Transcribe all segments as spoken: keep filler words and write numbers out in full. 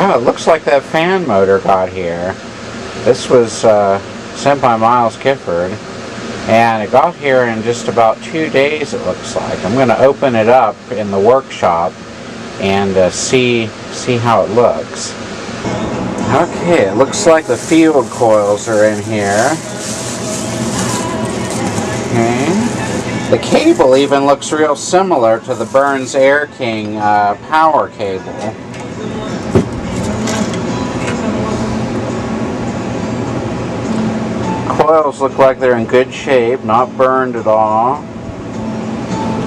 Wow, it looks like that fan motor got here. This was uh, sent by Miles Gifford, and it got here in just about two days, it looks like. I'm going to open it up in the workshop and uh, see, see how it looks. Okay, it looks like the field coils are in here. Okay. The cable even looks real similar to the Berns Air King uh, power cable. Coils look like they're in good shape, not burned at all.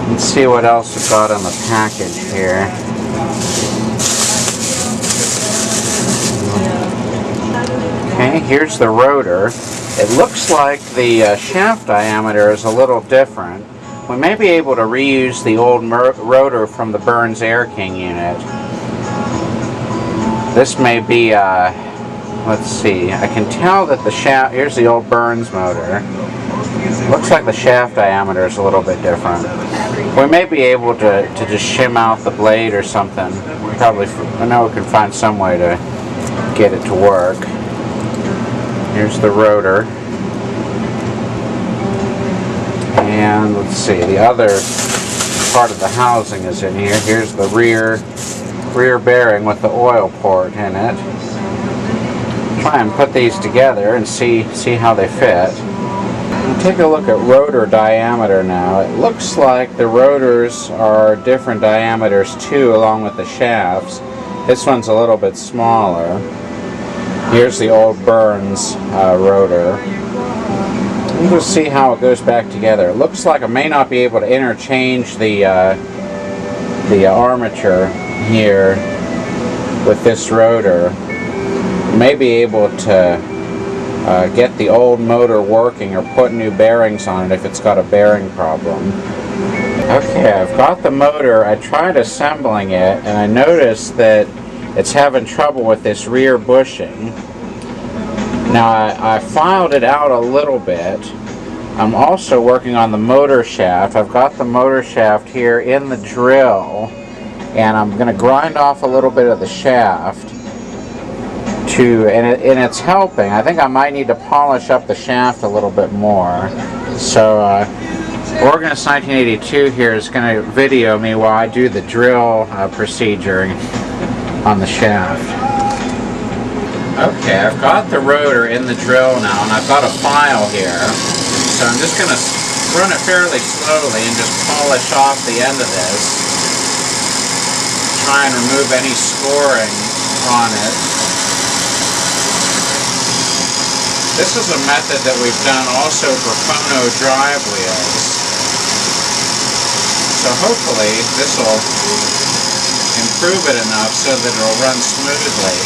Let's see what else we've got on the package here. Okay, here's the rotor. It looks like the uh, shaft diameter is a little different. We may be able to reuse the old rotor from the Berns Air King unit. This may be uh, let's see, I can tell that the shaft, here's the old Berns motor. Looks like the shaft diameter is a little bit different. We may be able to, to just shim out the blade or something. Probably, I know we can find some way to get it to work. Here's the rotor. And let's see, the other part of the housing is in here. Here's the rear, rear bearing with the oil port in it. Try and put these together and see see how they fit. We'll take a look at rotor diameter now. It looks like the rotors are different diameters too, along with the shafts. This one's a little bit smaller. Here's the old Berns uh, rotor. We'll see how it goes back together. It looks like I may not be able to interchange the uh, the armature here with this rotor. May be able to uh, get the old motor working or put new bearings on it if it's got a bearing problem. Okay, I've got the motor. I tried assembling it and I noticed that it's having trouble with this rear bushing. Now I, I filed it out a little bit. I'm also working on the motor shaft. I've got the motor shaft here in the drill and I'm going to grind off a little bit of the shaft. To, and, it, and it's helping. I think I might need to polish up the shaft a little bit more. So uh, Organist nineteen eighty-two here is going to video me while I do the drill uh, procedure on the shaft. Okay, I've got the rotor in the drill now and I've got a file here. So I'm just going to run it fairly slowly and just polish off the end of this. Try and remove any scoring on it. This is a method that we've done also for phono drive wheels. So hopefully this will improve it enough so that it'll run smoothly.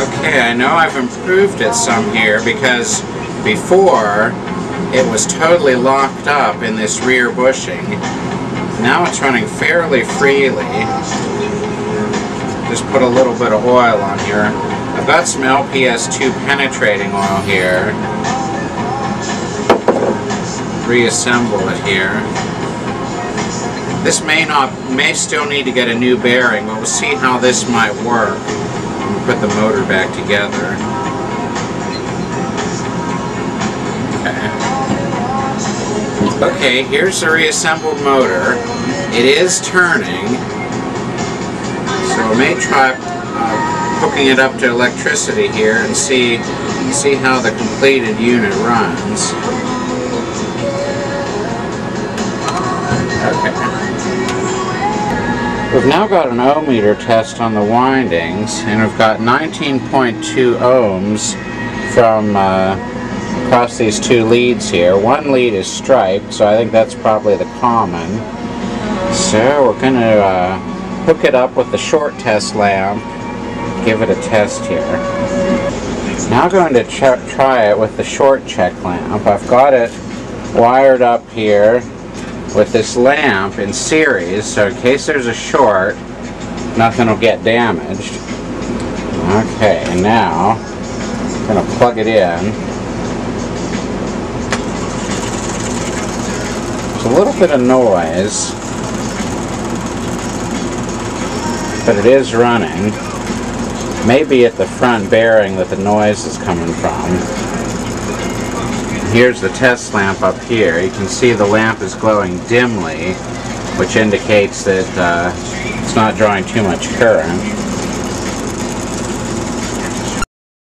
Okay. Okay, I know I've improved it some here because before it was totally locked up in this rear bushing. Now it's running fairly freely. Just put a little bit of oil on here. I've got some L P S two penetrating oil here. Reassemble it here. This may not, may still need to get a new bearing, but we'll see how this might work. We'll put the motor back together. Okay, here's the reassembled motor. It is turning, so we may try uh, hooking it up to electricity here and see see how the completed unit runs. Okay. We've now got an ohmmeter test on the windings, and we've got nineteen point two ohms from Uh, across these two leads here. One lead is striped, so I think that's probably the common. So we're going to uh, hook it up with the short test lamp, give it a test here. Now going to try it with the short check lamp. I've got it wired up here with this lamp in series, so in case there's a short, nothing will get damaged. Okay, now I'm going to plug it in. a little bit of noise, but it is running. Maybe at the front bearing that the noise is coming from. Here's the test lamp up here. You can see the lamp is glowing dimly, which indicates that uh, it's not drawing too much current.